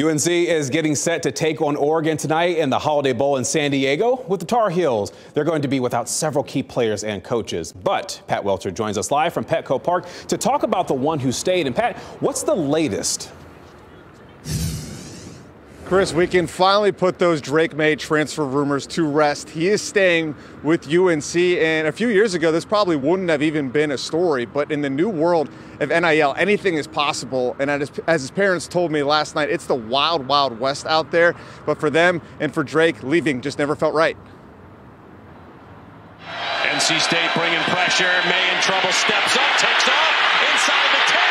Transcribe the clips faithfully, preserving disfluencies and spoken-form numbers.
U N C is getting set to take on Oregon tonight in the Holiday Bowl in San Diego with the Tar Heels. They're going to be without several key players and coaches. But Pat Welter joins us live from Petco Park to talk about the one who stayed. And Pat, what's the latest? Chris, we can finally put those Drake Maye transfer rumors to rest. He is staying with U N C, and a few years ago, this probably wouldn't have even been a story, but in the new world of N I L, anything is possible, and as his parents told me last night, it's the wild, wild west out there, but for them and for Drake, leaving just never felt right. N C State bringing pressure, Maye in trouble, steps up, takes off, inside the ten.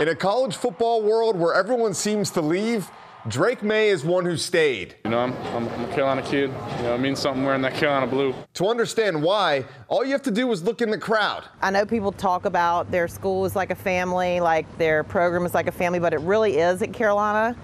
In a college football world where everyone seems to leave, Drake Maye is one who stayed. You know, I'm, I'm, I'm a Carolina kid. You know, it means something wearing that Carolina blue. To understand why, all you have to do is look in the crowd. I know people talk about their school is like a family, like their program is like a family, but it really is at Carolina.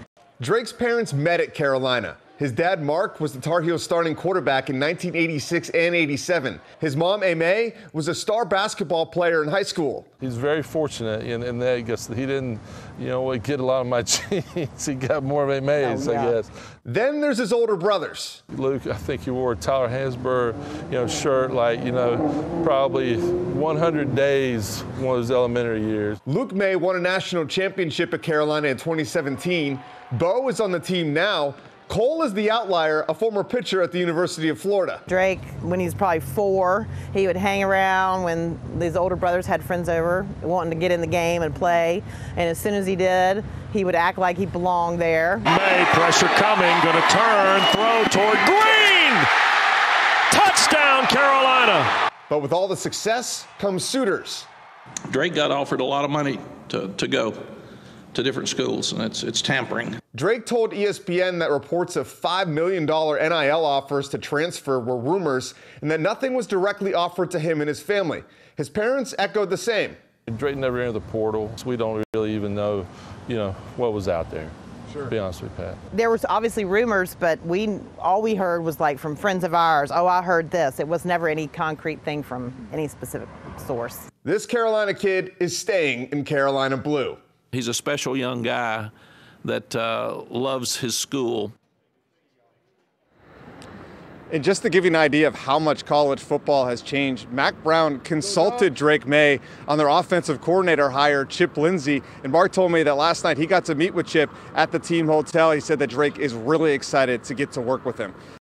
Drake's parents met at Carolina. His dad, Mark, was the Tar Heels starting quarterback in nineteen eighty-six and eighty-seven. His mom, Aimee Maye, was a star basketball player in high school. He's very fortunate in, in that, I guess, that he didn't, you know, get a lot of my genes. He got more of Aimee Maye's, oh, yeah. I guess. Then there's his older brothers. Luke, I think he wore a Tyler Hansberg, you know, shirt, like, you know, probably one hundred days, one of his elementary years. Luke Maye won a national championship at Carolina in twenty seventeen. Bo is on the team now. Cole is the outlier, a former pitcher at the University of Florida. Drake, when he's probably four, he would hang around when these older brothers had friends over, wanting to get in the game and play. And as soon as he did, he would act like he belonged there. Maye, pressure coming, going to turn, throw toward Green! Touchdown, Carolina! But with all the success comes suitors. Drake got offered a lot of money to, to go to different schools, and it's, it's tampering. Drake told E S P N that reports of five million dollar N I L offers to transfer were rumors and that nothing was directly offered to him and his family. His parents echoed the same. Drake never entered the portal, so we don't really even know, you know, what was out there. Sure. To be honest with you, Pat. There was obviously rumors, but we all we heard was like from friends of ours, oh, I heard this. It was never any concrete thing from any specific source. This Carolina kid is staying in Carolina blue. He's a special young guy that uh, loves his school. And just to give you an idea of how much college football has changed, Mack Brown consulted Drake Maye on their offensive coordinator hire, Chip Lindsey, and Mark told me that last night he got to meet with Chip at the team hotel. He said that Drake is really excited to get to work with him.